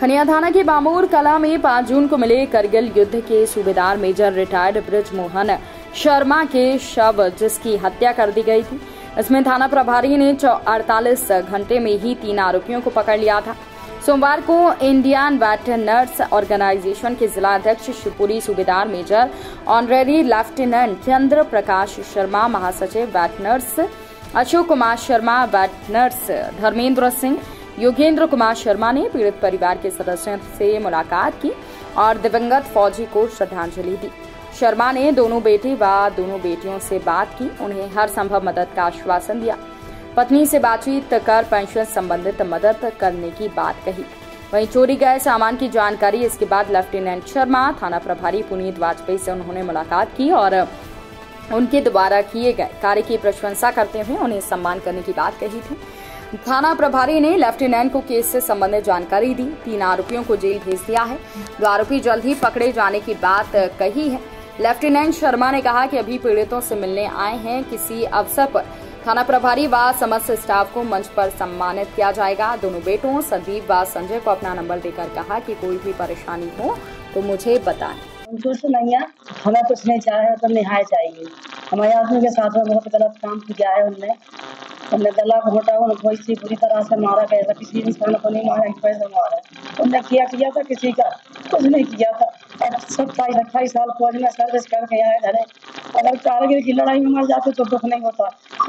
खनियाधाना के बामूर कला में 5 जून को मिले कारगिल युद्ध के सूबेदार मेजर रिटायर्ड बृजमोहन शर्मा के शव, जिसकी हत्या कर दी गई थी। इसमें थाना प्रभारी ने 48 घंटे में ही 3 आरोपियों को पकड़ लिया था। सोमवार को इंडियन बैटनर्स ऑर्गेनाइजेशन के जिला अध्यक्ष शिवपुरी, सूबेदार major honorary lieutenant Chandra Sharma, महासचिव बैटनर्स अशोक कुमार शर्मा, बैटनर्स धर्मेंद्र सिंह, योगेंद्र कुमार शर्मा ने पीड़ित परिवार के सदस्यों से मुलाकात की और दिवंगत फौजी को श्रद्धांजलि दी। शर्मा ने दोनों बेटे व दोनों बेटियों से बात की, उन्हें हर संभव मदद का आश्वासन दिया। पत्नी से बातचीत कर पेंशन संबंधित मदद करने की बात कही। वहीं चोरी गए सामान की जानकारी, इसके बाद लेफ्टिनेंट शर्मा थाना प्रभारी पुनीत वाजपेयी से उन्होंने मुलाकात की और उनके द्वारा किए गए कार्य की प्रशंसा करते हुए उन्हें सम्मान करने की बात कही थी। थाना प्रभारी ने लेफ्टिनेंट को केस से संबंधित जानकारी दी। 3 आरोपियों को जेल भेज दिया है। 2 आरोपी जल्द ही पकड़े जाने की बात कही है। लेफ्टिनेंट शर्मा ने कहा कि अभी पीड़ितों से मिलने आए हैं, किसी अवसर पर थाना प्रभारी व समस्त स्टाफ को मंच पर सम्मानित किया जाएगा। दोनों बेटों संदीप व संजय को अपना नंबर देकर कहा कि कोई भी परेशानी हो तो मुझे बताएं। दोस्तों नहीं हमें कुछ नहीं चाहिए, तो निहाय चाहिए। हमारे आदमी के साथ में बहुत गलत काम किया है उनने गला घोटा उनको इसी बुरी तरह से मारा गया था। किसी इंसान को नहीं मारा, एक पैसा मारा उनने किया था, किसी का कुछ नहीं किया था। और सब 28 साल फौज में सर्विस करके आए घर। अगर कारगिल की लड़ाई में मर जाते तो दुख नहीं होता।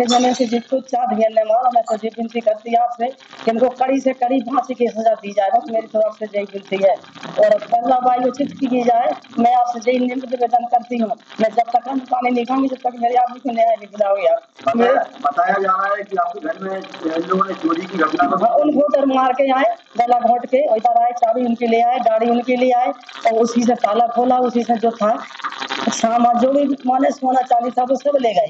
मैंने इसे जिसको चाह दिया ने मारा, मैं तो ये विनती करती आपसे कि इनको कड़ी से कड़ी फांसी की सजा दी जाए। बस मेरी तरफ से यही विनती है और कार्रवाई उचित की जाए। मैं आपसे यही निवेदन करती हूँ, मैं जब तक हम पानी नहीं खाऊंगी जब तक मेरे आदमी को न्याय नहीं दिलाओगे। आप बताया जा रहा है कि आपके घर में लोगों ने चोरी की घटना, उनको उधर मार के आए, गला घोट के उधर आए, चाबी उनके लिए आए, गाड़ी उनके लिए आए और उसी से ताला खोला, उसी से जो था सामान जो भी माने सोना चांदी था वो सब ले गए।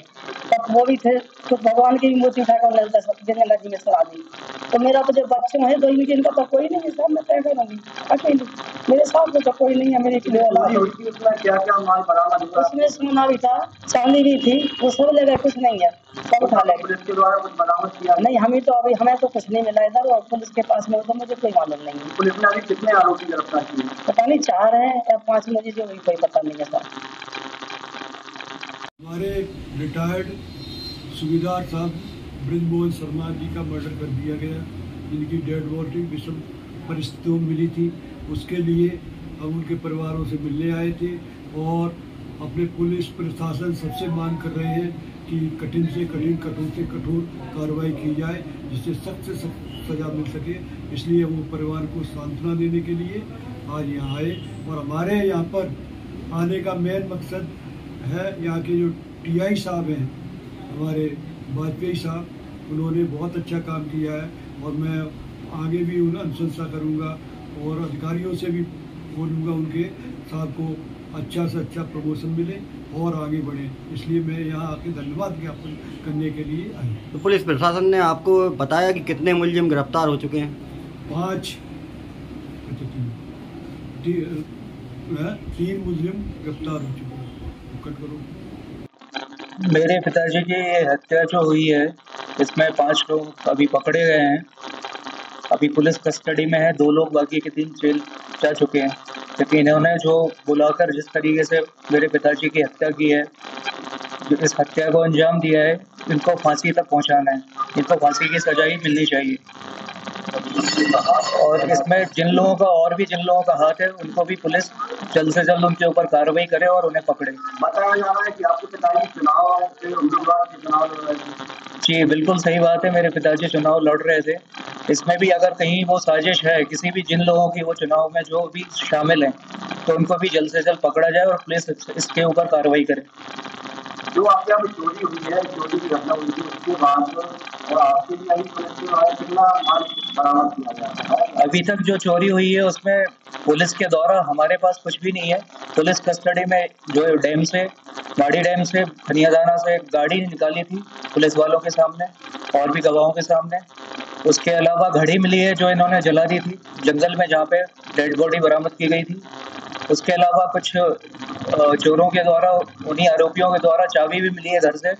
तब वो भी थे तो भगवान की भी मूर्ति उठाकर मिलता सब दिन नदी में सला दी। तो मेरा तो जो बच्चे हैं दो इनके इनका तो कोई नहीं है साहब, मैं तय करूँगी अकेली। मेरे साथ तो कोई नहीं है मेरे लिए, उसमें सोना भी था चांदी भी थी वो सब ले गए, कुछ नहीं है सब उठा ले गए। नहीं हमें तो अभी हमें तो कुछ नहीं मिला इधर और पुलिस के पास में, मुझे कोई मालूम नहीं है। पुलिस ने अभी कितने आरोपी गिरफ्तार किए? पता नहीं 4 है या 5 मुझे जो कोई पता नहीं है साहब। हमारे रिटायर्ड सूबेदार साहब बृजमोहन शर्मा जी का मर्डर कर दिया गया, जिनकी डेड बॉडी विषम परिस्थितियों में मिली थी। उसके लिए हम उनके परिवारों से मिलने आए थे और अपने पुलिस प्रशासन सबसे मांग कर रहे हैं कि कठिन से कठिन कठोर से कठोर कार्रवाई की जाए, जिससे सख्त से सख्त सजा मिल सके। इसलिए वो परिवार को सांत्वना देने के लिए आज यहाँ आए और हमारे यहाँ पर आने का मेन मकसद है यहाँ के जो टीआई साहब हैं हमारे वाजपेयी साहब, उन्होंने बहुत अच्छा काम किया है और मैं आगे भी उन्हें अनुशंसा करूँगा और अधिकारियों से भी बोलूँगा उनके साहब को अच्छा से अच्छा प्रमोशन मिले और आगे बढ़े। इसलिए मैं यहाँ आके धन्यवाद ज्ञापन करने के लिए आया। तो पुलिस प्रशासन ने आपको बताया कि कितने मुलजिम गिरफ्तार हो चुके हैं? 5 3 मुलजिम गिरफ्तार हो चुके हैं। मेरे पिताजी की हत्या जो हुई है इसमें 5 लोग अभी पकड़े गए हैं, अभी पुलिस कस्टडी में है। 2 लोग बाकी के 3 जेल जा चुके हैं। लेकिन इन्होंने जो बुलाकर जिस तरीके से मेरे पिताजी की हत्या की है, जो इस हत्या को अंजाम दिया है, इनको फांसी तक पहुंचाना है। इनको फांसी की सजा ही मिलनी चाहिए और इसमें जिन लोगों का हाथ है उनको भी पुलिस जल्द से जल्द उनके ऊपर कार्रवाई करे और उन्हें पकड़े। बताया जा रहा है कि आपके पिताजी चुनाव के उम्मीदवार लड़ रहे थे। जी बिल्कुल सही बात है, मेरे पिताजी चुनाव लड़ रहे थे। इसमें भी अगर कहीं वो साजिश है किसी भी जिन लोगों की वो चुनाव में जो भी शामिल हैं तो उनको भी जल्द से जल्द पकड़ा जाए और पुलिस इसके ऊपर कार्रवाई करे। जो आपके यहाँ चोरी हुई है, चोरी की घटना हुई थी उसके बाद और आपके लिए पुलिस के द्वारा कितना माल बरामद किया गया? अभी तक जो चोरी हुई है उसमें पुलिस के द्वारा हमारे पास कुछ भी नहीं है। पुलिस कस्टडी में जो डैम से खनियाधाना से गाड़ी निकाली थी पुलिस वालों के सामने और भी गवाहों के सामने। उसके अलावा घड़ी मिली है जो इन्होंने जला दी थी जंगल में, जहाँ पे डेड बॉडी बरामद की गई थी। उसके अलावा कुछ चोरों के द्वारा उन्हीं आरोपियों के द्वारा चाबी भी मिली है घर से,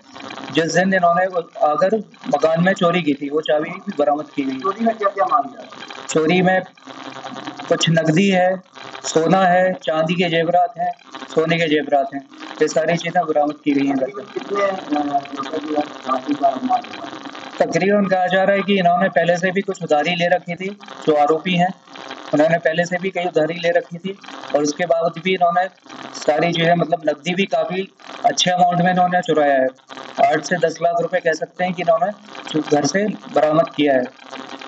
जिस दिन इन्होंने आकर मकान में चोरी की थी वो चाबी भी बरामद की गई। चोरी में क्या क्या माल गया? चोरी में कुछ नकदी है, सोना है, चांदी के जेवरात हैं, सोने के जेवरात हैं, ये सारी चीज़ें बरामद की गई हैं। तकरीबन कहा जा रहा है कि इन्होंने पहले से भी कुछ उधारी ले रखी थी, जो आरोपी हैं उन्होंने पहले से भी कई उधारी ले रखी थी और उसके बावजूद भी इन्होंने सारी जो है मतलब नकदी भी काफ़ी अच्छे अमाउंट में इन्होंने चुराया है। 8 से 10 लाख रुपए कह सकते हैं कि इन्होंने घर से बरामद किया है।